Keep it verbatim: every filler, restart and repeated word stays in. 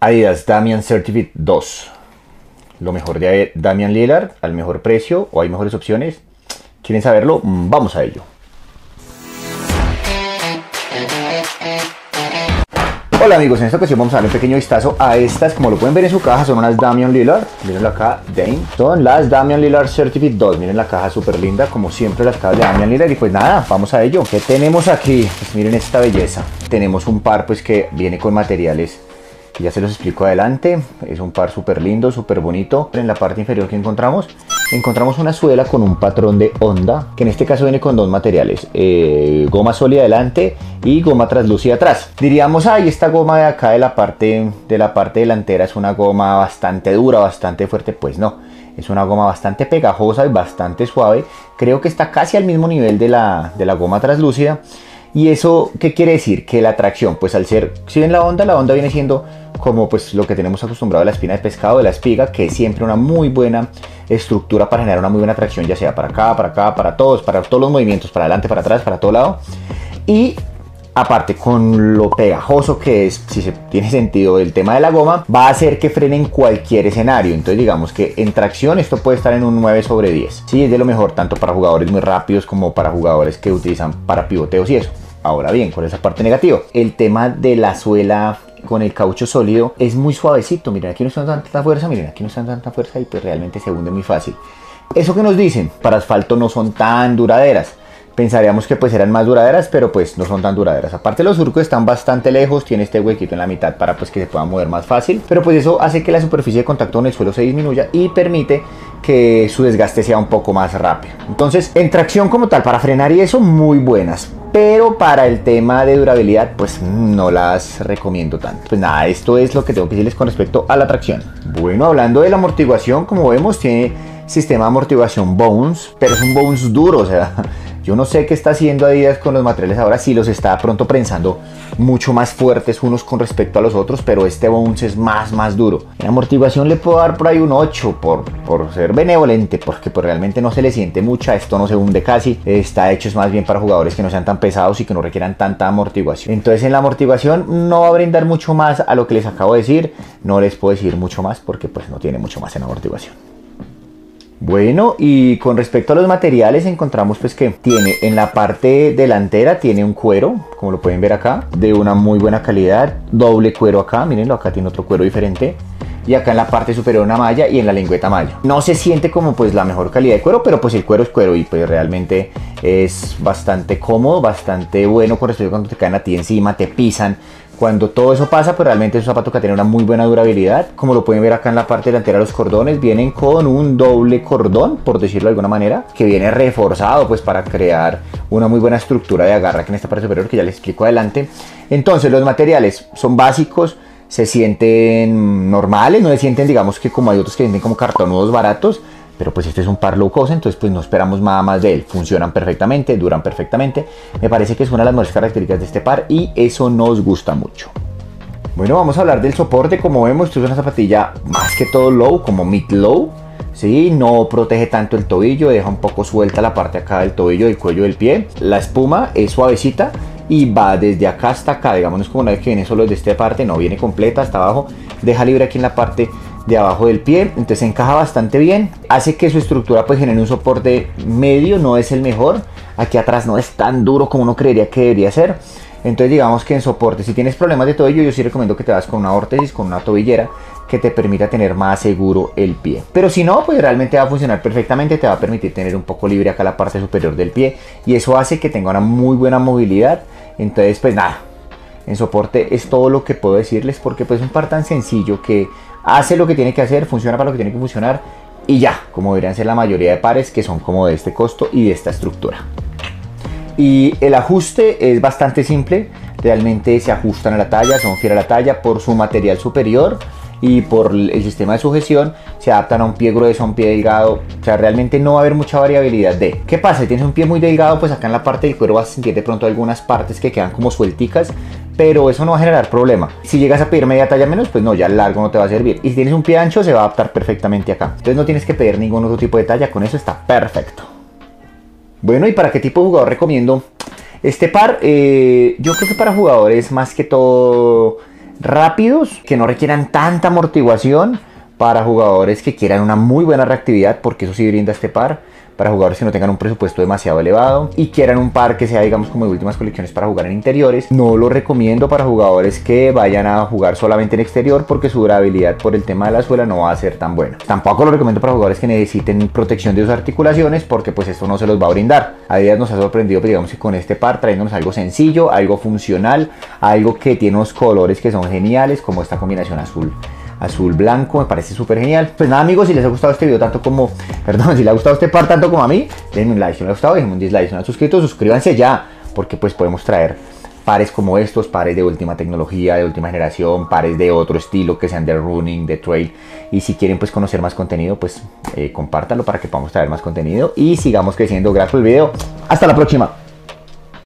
Adidas Damian Certified dos. Lo mejor de Damian Lillard al mejor precio, o hay mejores opciones. ¿Quieren saberlo? Vamos a ello. Hola amigos, en esta ocasión vamos a darle un pequeño vistazo a estas. Como lo pueden ver en su caja, son unas Damian Lillard. Mírenlo acá, Dame. Son las Damian Lillard Certified dos. Miren la caja súper linda, como siempre las cajas de Damian Lillard. Y pues nada, vamos a ello. ¿Qué tenemos aquí? Pues miren esta belleza. Tenemos un par pues que viene con materiales. Ya se los explico adelante. Es un par súper lindo, súper bonito. En la parte inferior que encontramos, encontramos una suela con un patrón de onda, que en este caso viene con dos materiales, eh, goma sólida adelante y goma translúcida atrás. Diríamos, ay, ah, esta goma de acá de la, parte, de la parte delantera es una goma bastante dura, bastante fuerte. Pues no, es una goma bastante pegajosa y bastante suave. Creo que está casi al mismo nivel de la, de la goma translúcida. ¿Y eso qué quiere decir? Que la tracción, pues al ser, si ven la onda, la onda viene siendo como pues lo que tenemos acostumbrado a la espina de pescado, de la espiga, que es siempre una muy buena estructura para generar una muy buena tracción, ya sea para acá, para acá, para todos, para todos los movimientos, para adelante, para atrás, para todo lado. Y aparte, con lo pegajoso que es, si se tiene sentido el tema de la goma, va a hacer que frene en cualquier escenario. Entonces digamos que en tracción esto puede estar en un nueve sobre diez. Sí, es de lo mejor tanto para jugadores muy rápidos como para jugadores que utilizan para pivoteos y eso. Ahora bien, con esa parte negativa, el tema de la suela con el caucho sólido es muy suavecito. Miren, aquí no están dando tanta fuerza, miren, aquí no están dando tanta fuerza y pues realmente se hunde muy fácil. Eso que nos dicen, para asfalto no son tan duraderas. Pensaríamos que pues eran más duraderas, pero pues no son tan duraderas. Aparte los surcos están bastante lejos, tiene este huequito en la mitad para pues que se pueda mover más fácil. Pero pues eso hace que la superficie de contacto con el suelo se disminuya y permite que su desgaste sea un poco más rápido. Entonces, en tracción como tal, para frenar y eso, muy buenas. Pero para el tema de durabilidad, pues no las recomiendo tanto. Pues nada, esto es lo que tengo que decirles con respecto a la tracción. Bueno, hablando de la amortiguación, como vemos, tiene sistema de amortiguación Bones, pero es un Bones duro, o sea... Yo no sé qué está haciendo Adidas con los materiales ahora, si los está pronto prensando mucho más fuertes unos con respecto a los otros, pero este Bounce es más, más duro. En amortiguación le puedo dar por ahí un ocho por, por ser benevolente, porque pues realmente no se le siente mucha, esto no se hunde casi. Está hecho es más bien para jugadores que no sean tan pesados y que no requieran tanta amortiguación. Entonces en la amortiguación no va a brindar mucho más a lo que les acabo de decir, no les puedo decir mucho más porque pues no tiene mucho más en amortiguación. Bueno, y con respecto a los materiales, encontramos pues que tiene en la parte delantera, tiene un cuero, como lo pueden ver acá, de una muy buena calidad, doble cuero acá, mírenlo, acá tiene otro cuero diferente, y acá en la parte superior una malla y en la lengüeta malla. No se siente como pues la mejor calidad de cuero, pero pues el cuero es cuero y pues realmente es bastante cómodo, bastante bueno con respecto a cuando te caen a ti encima, te pisan. Cuando todo eso pasa, pues realmente es un zapato que tiene una muy buena durabilidad. Como lo pueden ver acá en la parte delantera, los cordones vienen con un doble cordón, por decirlo de alguna manera, que viene reforzado pues para crear una muy buena estructura de agarra que en esta parte superior, que ya les explico adelante. Entonces los materiales son básicos, se sienten normales, no se sienten digamos que como hay otros que venden como cartonudos baratos, pero pues este es un par low cost, entonces pues no esperamos nada más de él. Funcionan perfectamente, duran perfectamente. Me parece que es una de las mejores características de este par y eso nos gusta mucho. Bueno, vamos a hablar del soporte. Como vemos, esto es una zapatilla más que todo low, como mid low, ¿sí? No protege tanto el tobillo, deja un poco suelta la parte acá del tobillo, del cuello del pie. La espuma es suavecita y va desde acá hasta acá, digamos, no es como una vez que viene solo de esta parte, no, viene completa hasta abajo, deja libre aquí en la parte de abajo del pie, entonces encaja bastante bien, hace que su estructura pues genere un soporte medio, no es el mejor, aquí atrás no es tan duro como uno creería que debería ser, entonces digamos que en soporte, si tienes problemas de tobillo, yo sí recomiendo que te vas con una órtesis, con una tobillera, que te permita tener más seguro el pie, pero si no, pues realmente va a funcionar perfectamente, te va a permitir tener un poco libre acá la parte superior del pie, y eso hace que tenga una muy buena movilidad. Entonces pues nada, en soporte es todo lo que puedo decirles, porque pues es un par tan sencillo que hace lo que tiene que hacer, funciona para lo que tiene que funcionar y ya, como deberían ser la mayoría de pares que son como de este costo y de esta estructura. Y el ajuste es bastante simple, realmente se ajustan a la talla, son fieles a la talla por su material superior y por el sistema de sujeción, se adaptan a un pie grueso, a un pie delgado, o sea, realmente no va a haber mucha variabilidad de... ¿Qué pasa? Si tienes un pie muy delgado, pues acá en la parte del cuero vas a sentir de pronto algunas partes que quedan como suelticas, pero eso no va a generar problema. Si llegas a pedir media talla menos, pues no, ya el largo no te va a servir. Y si tienes un pie ancho, se va a adaptar perfectamente acá. Entonces no tienes que pedir ningún otro tipo de talla, con eso está perfecto. Bueno, ¿y para qué tipo de jugador recomiendo este par? Eh, yo creo que para jugadores más que todo... rápidos, que no requieran tanta amortiguación, para jugadores que quieran una muy buena reactividad, porque eso sí brinda este par, para jugadores que no tengan un presupuesto demasiado elevado y quieran un par que sea, digamos, como de últimas colecciones para jugar en interiores. No lo recomiendo para jugadores que vayan a jugar solamente en exterior, porque su durabilidad por el tema de la suela no va a ser tan buena. Tampoco lo recomiendo para jugadores que necesiten protección de sus articulaciones, porque pues esto no se los va a brindar. Adidas nos ha sorprendido, digamos, que con este par, trayéndonos algo sencillo, algo funcional, algo que tiene unos colores que son geniales, como esta combinación azul azul blanco, me parece súper genial. Pues nada, amigos, si les ha gustado este video tanto como, perdón, si les ha gustado este par tanto como a mí, denme un like. Si no les ha gustado, déjenme un dislike. Si no han suscrito, suscríbanse ya, porque pues podemos traer pares como estos, pares de última tecnología, de última generación, pares de otro estilo, que sean de running, de trail. Y si quieren pues conocer más contenido, pues eh, compártanlo para que podamos traer más contenido y sigamos creciendo. Gracias por el video, hasta la próxima.